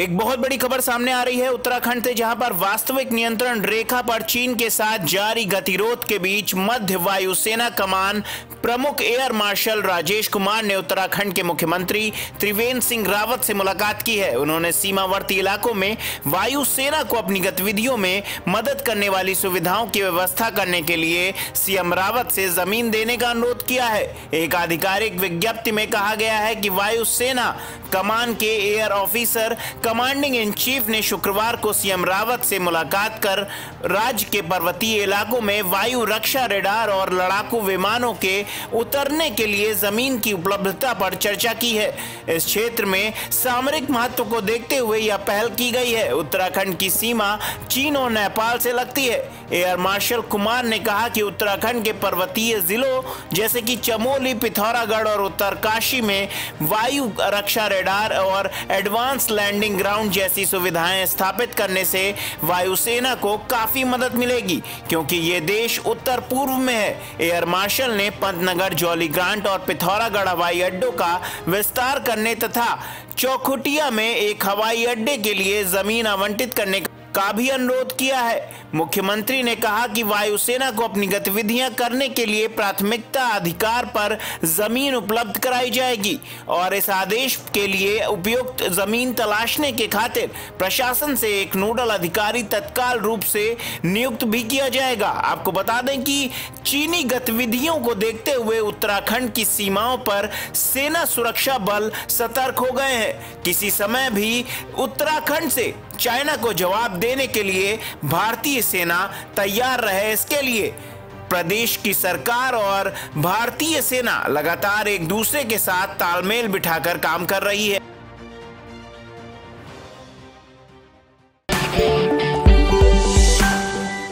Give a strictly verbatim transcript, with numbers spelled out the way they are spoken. एक बहुत बड़ी खबर सामने आ रही है उत्तराखंड से, जहां पर वास्तविक नियंत्रण रेखा पर चीन के साथ जारी गतिरोध के बीच मध्य वायुसेना कमान प्रमुख एयर मार्शल राजेश कुमार ने उत्तराखंड के मुख्यमंत्री त्रिवेंद्र सिंह रावत से मुलाकात की है। उन्होंने सीमावर्ती इलाकों में वायुसेना को अपनी गतिविधियों में मदद करने वाली सुविधाओं की व्यवस्था करने के लिए सीएम रावत से जमीन देने का अनुरोध किया है। एक आधिकारिक विज्ञप्ति में कहा गया है कि वायुसेना कमान के air officer commanding in chief ने शुक्रवार को सीएम रावत से मुलाकात कर राज्य के पर्वतीय इलाकों में वायु रक्षा रेडार और लड़ाकू विमानों के उतरने के लिए जमीन की उपलब्धता पर चर्चा की है। इस क्षेत्र में सामरिक महत्व को देखते हुए यह पहल की गई है। उत्तराखंड की सीमा चीन और नेपाल से लगती है। एयर मार्शल कुमार ने कहा कि उत्तराखंड के पर्वतीय जिलों जैसे कि चमोली, पिथौरागढ़ और उत्तरकाशी में वायु रक्षा रेडार और एडवांस लैंडिंग ग्राउंड जैसी सुविधाएं स्थापित करने से वायुसेना को काफी मदद मिलेगी, क्योंकि ये देश उत्तर पूर्व में है। एयर मार्शल ने पंतनगर, जॉली ग्रांट और पिथौरागढ़ हवाई अड्डों का विस्तार करने तथा चौखुटिया में एक हवाई अड्डे के लिए जमीन आवंटित करने का भी अनुरोध किया है। मुख्यमंत्री ने कहा कि वायुसेना को अपनी गतिविधियां करने के लिए प्राथमिकता अधिकार पर जमीन उपलब्ध कराई जाएगी और इस आदेश के लिए उपयुक्त जमीन तलाशने के खातिर प्रशासन से एक नोडल अधिकारी तत्काल रूप से नियुक्त भी किया जाएगा। आपको बता दें कि चीनी गतिविधियों को देखते हुए उत्तराखंड की सीमाओं पर सेना सुरक्षा बल सतर्क हो गए हैं। किसी समय भी उत्तराखंड से चाइना को जवाब देने के लिए भारतीय सेना तैयार रहे, इसके लिए प्रदेश की सरकार और भारतीय सेना लगातार एक दूसरे के साथ तालमेल बिठाकर काम कर रही है।